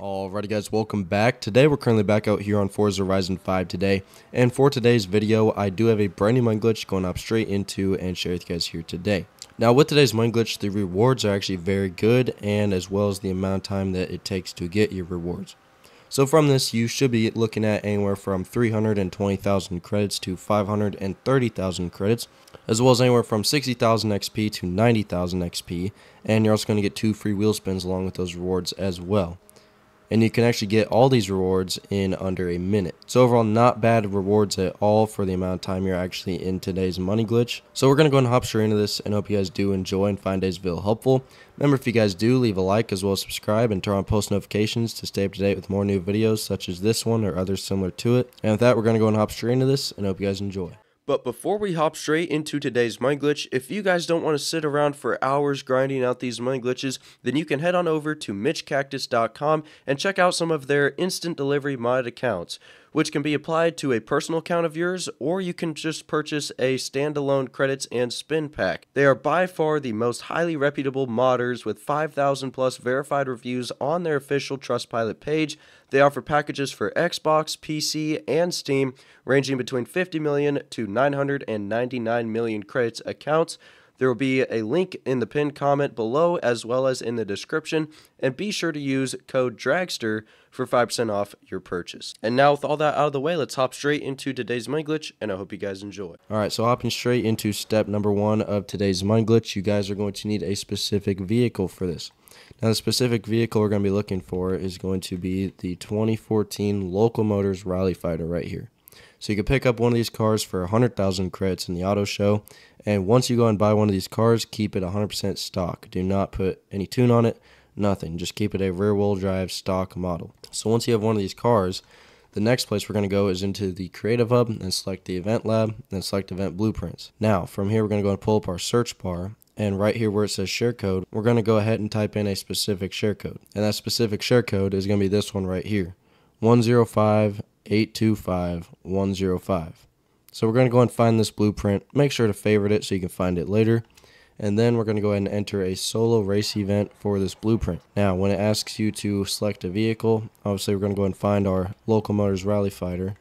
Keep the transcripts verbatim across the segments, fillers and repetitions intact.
Alrighty guys, welcome back. Today we're currently back out here on Forza Horizon five today, and for today's video I do have a brand new mind glitch going up straight into and share with you guys here today. Now with today's mind glitch, the rewards are actually very good, and as well as the amount of time that it takes to get your rewards. So from this you should be looking at anywhere from three hundred twenty thousand credits to five hundred thirty thousand credits, as well as anywhere from sixty thousand X P to ninety thousand X P, and you're also going to get two free wheel spins along with those rewards as well. And you can actually get all these rewards in under a minute. So overall, not bad rewards at all for the amount of time you're actually in today's money glitch. So we're going to go and hop straight into this, and hope you guys do enjoy and find today's video helpful. Remember, if you guys do, leave a like as well as subscribe and turn on post notifications to stay up to date with more new videos such as this one or others similar to it. And with that, we're going to go and hop straight into this, and hope you guys enjoy. But before we hop straight into today's mind glitch, if you guys don't want to sit around for hours grinding out these mind glitches, then you can head on over to Mitch Cactus dot com and check out some of their instant delivery mod accounts, which can be applied to a personal account of yours, or you can just purchase a standalone credits and spin pack. They are by far the most highly reputable modders with five thousand plus verified reviews on their official Trustpilot page. They offer packages for Xbox, P C, and Steam ranging between fifty million to nine hundred ninety-nine million credits accounts. There will be a link in the pinned comment below as well as in the description, and be sure to use code DRAGSTER for five percent off your purchase. And now with all that out of the way, let's hop straight into today's mind glitch, and I hope you guys enjoy. Alright, so hopping straight into step number one of today's mind glitch, you guys are going to need a specific vehicle for this. Now the specific vehicle we're going to be looking for is going to be the twenty fourteen Local Motors Rally Fighter right here. So you can pick up one of these cars for one hundred thousand credits in the auto show, and once you go and buy one of these cars, keep it one hundred percent stock. Do not put any tune on it, nothing. Just keep it a rear-wheel drive stock model. So once you have one of these cars, the next place we're going to go is into the Creative Hub and select the Event Lab and select Event Blueprints. Now from here we're going to go and pull up our search bar, and right here where it says share code, we're going to go ahead and type in a specific share code. And that specific share code is going to be this one right here, one zero five eight two five one zero five. So we're going to go and find this blueprint. Make sure to favorite it so you can find it later, and then we're going to go ahead and enter a solo race event for this blueprint. Now when it asks you to select a vehicle, obviously we're going to go and find our Local Motors Rally Fighter,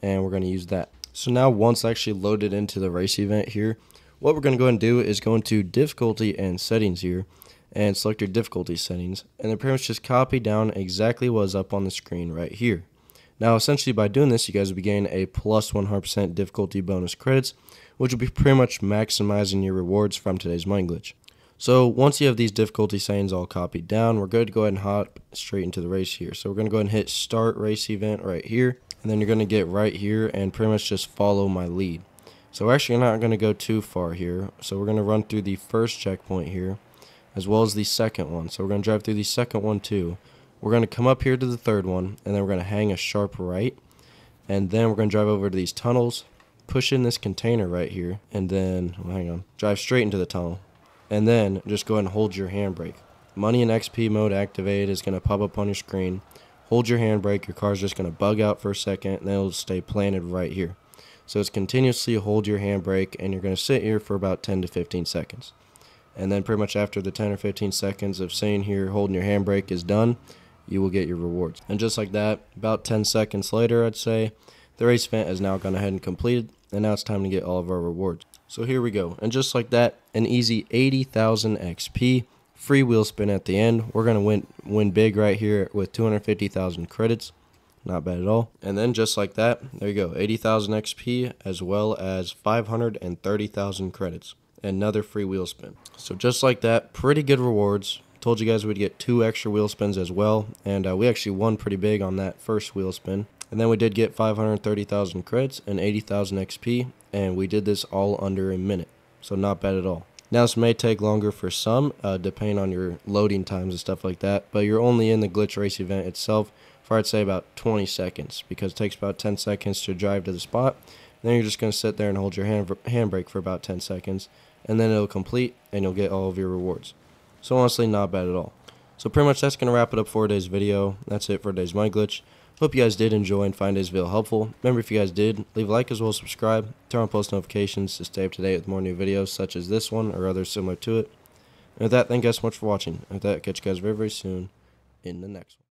and we're going to use that. So now once actually loaded into the race event here, what we're going to go ahead and do is go into difficulty and settings here and select your difficulty settings, and then pretty much just copy down exactly what is up on the screen right here. Now essentially by doing this, you guys will be gaining a plus one hundred percent difficulty bonus credits, which will be pretty much maximizing your rewards from today's mind glitch. So once you have these difficulty settings all copied down, we're good to go ahead and hop straight into the race here. So we're going to go ahead and hit start race event right here, and then you're going to get right here and pretty much just follow my lead. So we're actually not going to go too far here, so we're going to run through the first checkpoint here as well as the second one. So we're going to drive through the second one too. We're going to come up here to the third one, and then we're going to hang a sharp right, and then we're going to drive over to these tunnels, push in this container right here, and then, well, hang on, drive straight into the tunnel, and then just go ahead and hold your handbrake. Money and X P mode activated is going to pop up on your screen. Hold your handbrake, your car's just going to bug out for a second, and then it'll stay planted right here. So it's continuously hold your handbrake, and you're going to sit here for about ten to fifteen seconds. And then pretty much after the ten or fifteen seconds of sitting here holding your handbrake is done, you will get your rewards. And just like that, about ten seconds later, I'd say, the race event has now gone ahead and completed, and now it's time to get all of our rewards. So here we go, and just like that, an easy eighty thousand X P, free wheel spin at the end. We're going to win win big right here with two hundred fifty thousand credits, not bad at all. And then just like that, there you go, eighty thousand X P as well as five hundred thirty thousand credits, another free wheel spin. So just like that, pretty good rewards. Told you guys we'd get two extra wheel spins as well, and uh, we actually won pretty big on that first wheel spin. And then we did get five hundred thirty thousand credits and eighty thousand X P, and we did this all under a minute, so not bad at all. Now this may take longer for some, uh, depending on your loading times and stuff like that, but you're only in the glitch race event itself for I'd say about twenty seconds, because it takes about ten seconds to drive to the spot. Then you're just going to sit there and hold your hand handbrake for about ten seconds, and then it'll complete, and you'll get all of your rewards. So honestly, not bad at all. So pretty much that's going to wrap it up for today's video. That's it for today's mind glitch. Hope you guys did enjoy and find today's video helpful. Remember, if you guys did, leave a like as well as subscribe. Turn on post notifications to stay up to date with more new videos such as this one or others similar to it. And with that, thank you guys so much for watching. And with that, catch you guys very, very soon in the next one.